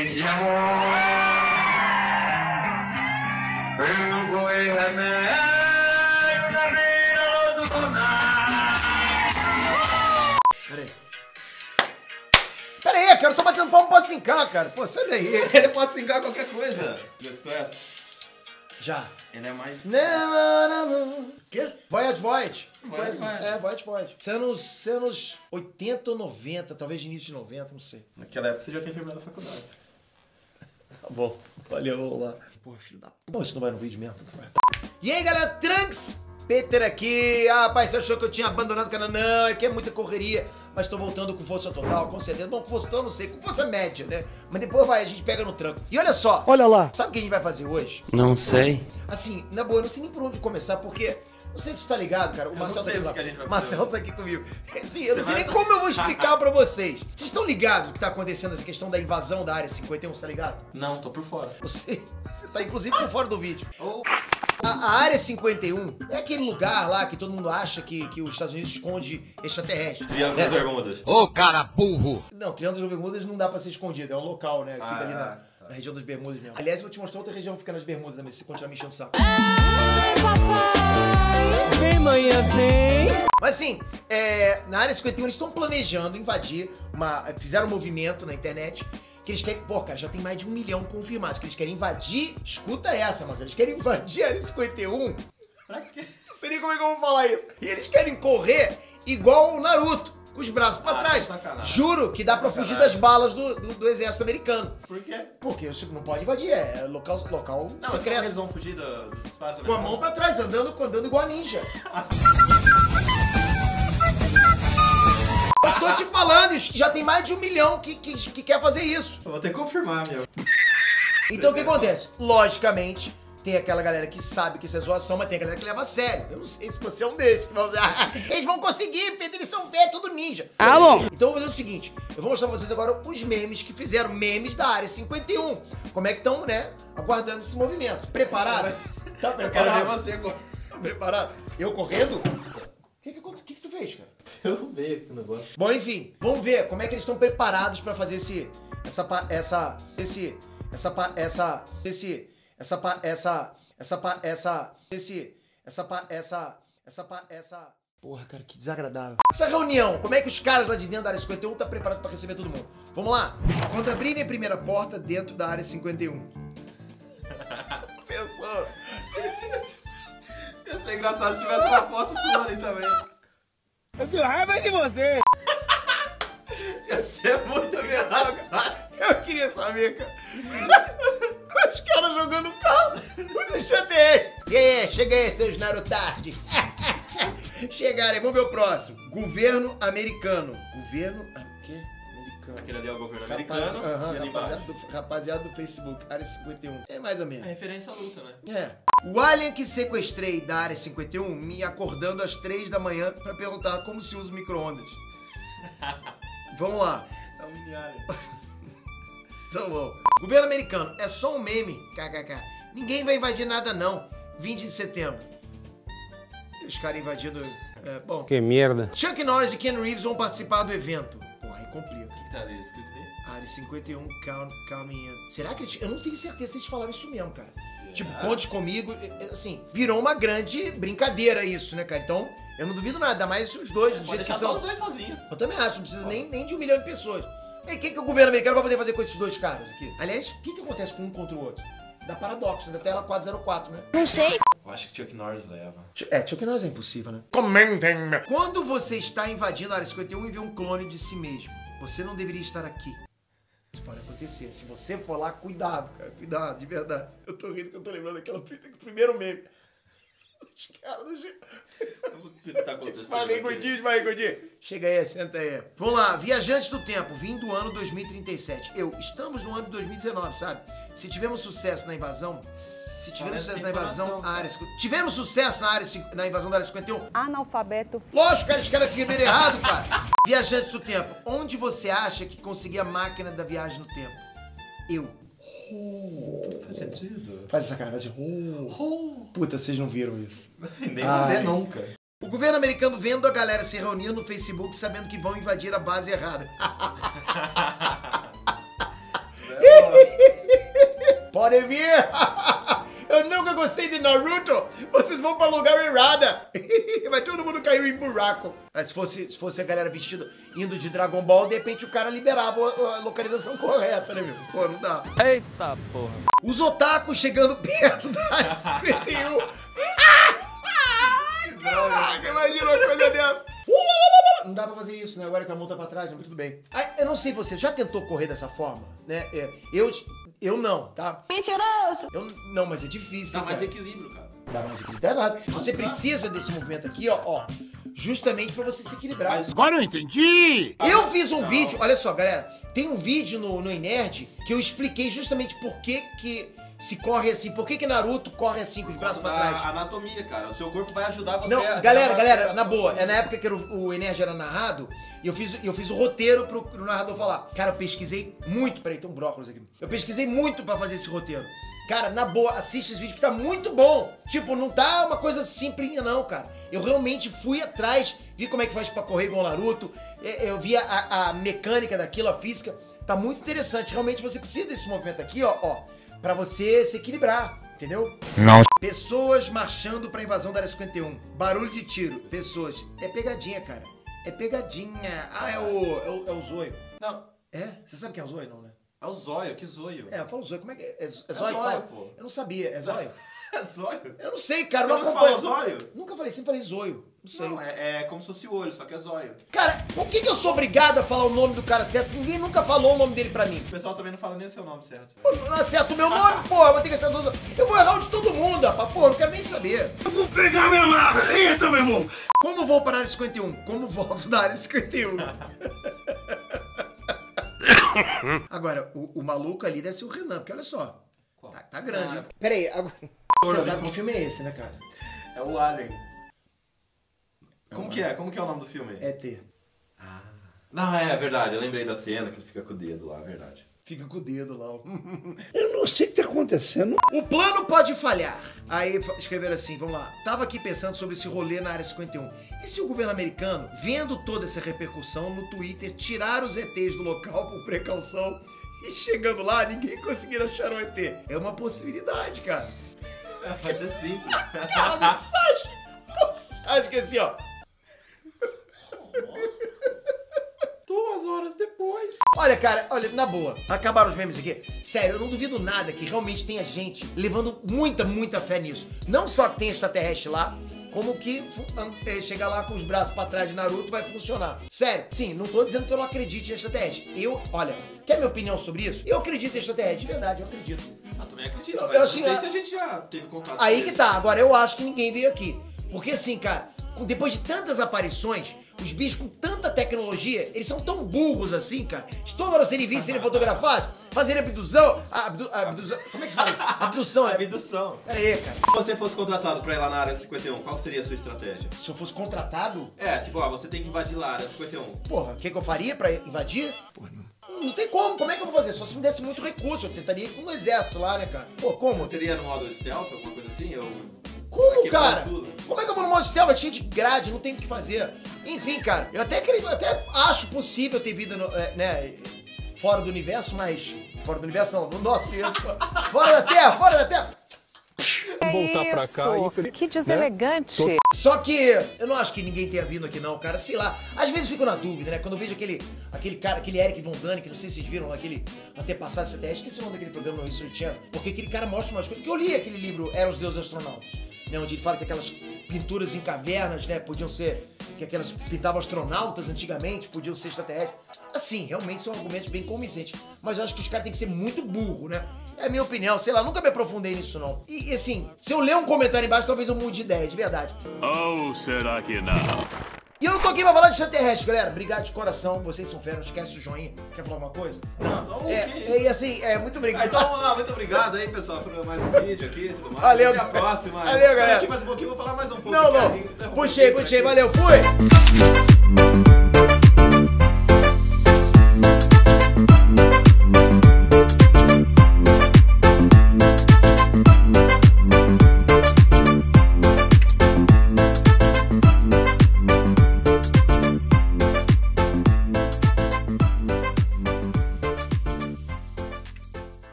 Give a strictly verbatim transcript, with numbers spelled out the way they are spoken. Peraí. Peraí, cara, eu tô batendo palmo pra sincar, cara. Pô, sai daí. Ele pode sincar qualquer coisa. Já escutou essa? Já. Ele é mais... Quê? Voyage Voyage. Voyage Voyage. É, Voyage Voyage. Isso é nos anos oitenta ou noventa, talvez de início de noventa, não sei. Naquela época você já tinha terminado a faculdade. Tá bom, valeu, vamos lá. Porra, filho da puta. Isso não vai no vídeo mesmo? Vai. E aí, galera, Trunks? Peter aqui. Ah, rapaz, você achou que eu tinha abandonado o canal? Não, é que é muita correria. Mas tô voltando com força total, com certeza. Bom, com força total, não sei, com força média, né? Mas depois vai, a gente pega no tranco. E olha só. Olha lá. Sabe o que a gente vai fazer hoje? Não sei. Assim, na boa, eu não sei nem por onde começar, porque... Não sei se você tá ligado, cara. O Marcelo tá aqui, lá. Marcelo tá aqui comigo. Sim, eu não sei nem como eu vou explicar pra vocês. Vocês estão ligados o que tá acontecendo, essa questão da invasão da área cinquenta e um, tá ligado? Não, tô por fora. Você, você tá inclusive por fora do vídeo. Oh. A, a área cinquenta e um é aquele lugar lá que todo mundo acha que, que os Estados Unidos esconde extraterrestre. Triângulo das Bermudas. Ô, cara burro! Não, Triângulo das Bermudas não dá pra ser escondido. É um local, né? Que ah, fica ali na, na região das Bermudas mesmo. Aliás, eu vou te mostrar outra região que fica nas Bermudas também, se você continuar me enchendo o saco. Ai, papai! Vem, manhã, vem. Mas assim, é, na área cinquenta e um eles estão planejando invadir, uma, fizeram um movimento na internet que eles querem, pô, cara, já tem mais de um milhão confirmados, que eles querem invadir, escuta essa, mas eles querem invadir a área cinquenta e um. Pra quê? Não sei nem como é que eu vou falar isso. E eles querem correr igual o Naruto, com os braços pra ah, trás. Sacanagem. Juro que dá pra sacanagem. Fugir das balas do, do, do exército americano. Por quê? Porque não pode invadir, é local, local não, secreto. Não, eles vão fugir do, dos disparos americanos. Com a mão pra trás, andando, andando igual a ninja. Eu tô te falando, já tem mais de um milhão que, que, que quer fazer isso. Eu vou ter que confirmar, meu. Então o que acontece? Logicamente... Tem aquela galera que sabe que isso é zoação, mas tem a galera que leva a sério. Eu não sei se você é um desses. Eles vão conseguir, Pedro, eles são velhos, tudo ninja. Ah, bom. Então eu vou fazer o seguinte, eu vou mostrar pra vocês agora os memes que fizeram, memes da área cinquenta e um. Como é que estão, né, aguardando esse movimento. Preparado? Tá preparado? Eu quero ver você agora. Preparado? Eu correndo? O que que, que que tu fez, cara? Eu vejo o negócio. Bom, enfim, vamos ver como é que eles estão preparados pra fazer esse... Essa... Essa... Esse... Essa... Essa... Esse... Essa pa, essa, essa pa, essa, esse, essa pa, essa, essa pa, essa... Porra, cara, que desagradável. Essa reunião, como é que os caras lá de dentro da área cinquenta e um tá preparados pra receber todo mundo? Vamos lá? Quando abrirem a primeira porta dentro da área cinquenta e um. Pensou? Ia ser engraçado se tivesse uma foto sua ali também. Eu tenho raiva de você. Ia ser muito engraçado. Eu queria saber, cara. Os caras jogando carro, os extraterrestres. E aí, chega aí, seus Narutards. Chegaram aí, vamos ver o próximo. Governo americano. Governo quê? Americano. Aquele ali é o governo Rapaz... americano. Aham, rapaziada, do, rapaziada do Facebook, área cinquenta e um. É mais ou menos. É referência à luta, né? É. O alien que sequestrei da área cinquenta e um me acordando às três da manhã pra perguntar como se usa o micro-ondas. Vamos lá. É um mini alien. Tá bom. Governo americano, é só um meme, kkk. Ninguém vai invadir nada não, vinte de setembro. Os caras invadindo... É, bom. Que merda. Chuck Norris e Ken Reeves vão participar do evento. Porra, é complicado. O que, que tá ali escrito aí? área cinquenta e um, calma, calma. Será que eles... Eu não tenho certeza se eles falaram isso mesmo, cara. Será? Tipo, conte comigo, assim, virou uma grande brincadeira isso, né, cara? Então, eu não duvido nada, mas os dois, do jeito que são... Pode deixar só os dois sozinhos. Eu também acho, não precisa nem, nem de um milhão de pessoas. E o que, que o governo americano vai poder fazer com esses dois caras aqui? Aliás, o que, que acontece com um contra o outro? Dá paradoxo, né? Da tela quatro zero quatro, né? Não sei. Eu acho que Chuck Norris leva. É, Chuck Norris é impossível, né? Comentem! Quando você está invadindo a área cinquenta e um e vê um clone de si mesmo, você não deveria estar aqui. Isso pode acontecer. Se você for lá, cuidado, cara. Cuidado, de verdade. Eu tô rindo que eu tô lembrando daquela primeiro meme. Os caras do jeito. O que tá acontecendo? Barrigudinho, barrigudinho. Chega aí, senta aí. Vamos lá, viajantes do tempo, vim do ano dois mil e trinta e sete. Eu, estamos no ano de dois mil e dezenove, sabe? Se tivermos sucesso na invasão. Se tivermos sucesso na invasão, a área. Tivemos sucesso na área na invasão da área cinquenta e um. Analfabeto. Lógico, cara, os caras escreveram errado, cara. Viajantes do tempo, onde você acha que conseguia a máquina da viagem no tempo? Eu. Oh, faz sentido. Faz essa cara, faz assim. Oh. Oh. Puta, vocês não viram isso. Nem mandei nunca. O governo americano vendo a galera se reunindo no Facebook sabendo que vão invadir a base errada. É, Podem vir! Eu nunca gostei de Naruto! Vocês vão pra lugar errada! Vai todo mundo cair em buraco! Mas se fosse, se fosse a galera vestida indo de Dragon Ball, de repente o cara liberava a, a localização correta, né, meu? Pô, não dá. Eita porra! Os otakus chegando perto da cinquenta e um! Caraca, imagina uma coisa dessa! Não dá pra fazer isso, né? Agora com a multa pra trás, mas tudo bem. Aí, eu não sei, você já tentou correr dessa forma? Né? É, eu... Eu não, tá? Mentiroso! Eu não, mas é difícil. Dá mais equilíbrio, cara. Dá mais equilíbrio, é nada. Você precisa desse movimento aqui, ó, ó. Justamente pra você se equilibrar. Mas agora eu entendi! Eu fiz um não. vídeo, olha só, galera. Tem um vídeo no, no iNerd que eu expliquei justamente por que que se corre assim. Por que que Naruto corre assim, com os braços pra trás? A anatomia, cara. O seu corpo vai ajudar você não, a... Galera, galera, na boa. É na época que era o, o iNerd era narrado, eu fiz, eu fiz o roteiro pro, pro narrador falar. Cara, eu pesquisei muito... Peraí, tem um brócolis aqui. Eu pesquisei muito pra fazer esse roteiro. Cara, na boa, assiste esse vídeo que tá muito bom. Tipo, não tá uma coisa simplinha não, cara. Eu realmente fui atrás, vi como é que faz pra correr igual o Naruto. Eu vi a, a mecânica daquilo, a física. Tá muito interessante. Realmente você precisa desse movimento aqui, ó, ó. Pra você se equilibrar, entendeu? Não. Pessoas marchando pra invasão da Área cinquenta e um. Barulho de tiro. Pessoas. É pegadinha, cara. É pegadinha. Ah, é o... É o, é o zóio. Não. É? Você sabe quem é o zóio, não, né? É o zóio, que zóio? É, eu falo zóio, como é que é? É, é zóio, é zóio, pô. Eu não sabia, é zóio? É zóio? Eu não sei, cara, você não acompanho. Você nunca falou zóio? Nunca falei, sempre falei zóio. Não sei. Não, é, é como se fosse olho, só que é zóio. Cara, por que que eu sou obrigado a falar o nome do cara certo se ninguém nunca falou o nome dele pra mim? O pessoal também não fala nem o seu nome certo. Pô, não acerta o meu nome, porra, eu vou ter que acertar o nome. Eu vou errar o de todo mundo, rapaz, porra, eu não quero nem saber. Eu vou pegar minha marreta, meu irmão. Como vou para a Área cinquenta e um? Como volto da Área cinquenta e um? Agora, o, o maluco ali deve ser o Renan, porque olha só. Tá, tá grande. Ah, pera aí, agora... Você sabe que filme é esse, né, cara? É o Alien. Como que é? Como que é o nome do filme? É E T Ah. Não, é verdade. Eu lembrei da cena que ele fica com o dedo lá, é verdade. Fica com o dedo lá. Eu não sei o que tá acontecendo. O plano pode falhar. Aí escreveram assim, vamos lá. Tava aqui pensando sobre esse rolê na Área cinquenta e um. E se o governo americano, vendo toda essa repercussão no Twitter, tirar os E Tês do local por precaução e chegando lá, ninguém conseguir achar um E T? É uma possibilidade, cara. Mas é simples. Cara, mensagem. Mensagem que é assim, ó. Nossa. Duas horas depois. Olha, cara, olha, na boa, acabaram os memes aqui. Sério, eu não duvido nada que realmente tenha gente levando muita, muita fé nisso. Não só que tem extraterrestre lá, como que chegar lá com os braços pra trás de Naruto vai funcionar. Sério, sim, não tô dizendo que eu não acredite em extraterrestre. Eu, olha, quer minha opinião sobre isso? Eu acredito em extraterrestre, de verdade, eu acredito. Ah, também acredito, eu, mas eu não sei a... se a gente já teve contato. Aí que tá, agora eu acho que ninguém veio aqui. Porque assim, cara, depois de tantas aparições, os bichos com tanta tecnologia, eles são tão burros assim, cara. De toda hora se ele vir, se ele fotografar, fazer abdução, abdu, abdução, como é que se fala isso? Abdução, é? Abdução. Pera aí, cara. Se você fosse contratado pra ir lá na Área cinquenta e um, qual seria a sua estratégia? Se eu fosse contratado? É, tipo, ó, você tem que invadir lá, Área cinquenta e um. Porra, o que que eu faria pra invadir? Porra, não tem como, como é que eu vou fazer? Só se me desse muito recurso, eu tentaria ir com um exército lá, né, cara? Pô, como? Eu teria no modo stealth, alguma coisa assim, eu... Como, cara? Como é que eu vou no modo stealth? É cheio de grade, não tem o que fazer. Enfim, cara, eu até, creio, até acho possível ter vida no, é, né, fora do universo, mas... Fora do universo não, no nosso universo. Fora da Terra, fora da Terra. É voltar pra cá, infelizmente. Que deselegante. Né? Só que eu não acho que ninguém tenha vindo aqui não, cara. Sei lá, às vezes fico na dúvida, né? Quando eu vejo aquele, aquele cara, aquele Eric Von Däniken, não sei se vocês viram, aquele antepassado estratégico, esqueci o nome daquele programa no History Channel, porque aquele cara mostra umas coisas, porque eu li aquele livro, Eram os Deuses Astronautas, né? Onde ele fala que aquelas pinturas em cavernas, né? Podiam ser, que aquelas pintavam astronautas antigamente, podiam ser extraterrestres. Assim, realmente são argumentos bem convincentes. Mas eu acho que os caras têm que ser muito burro, né? É a minha opinião, sei lá, nunca me aprofundei nisso, não. E, assim, se eu ler um comentário embaixo, talvez eu mude de ideia, de verdade. Ou será que não? E eu não tô aqui pra falar de extraterrestre, galera. Obrigado de coração, vocês são fera, não esquece o joinha. Quer falar alguma coisa? Não, não, é, é, e assim, é, muito obrigado. Ah, então vamos lá, muito obrigado aí, pessoal, por mais um vídeo aqui e tudo mais. Valeu. Até a próxima. Valeu, eu galera. Aqui mais um pouquinho, vou falar mais um pouco. Não, não. Puxei, puxei, valeu, fui.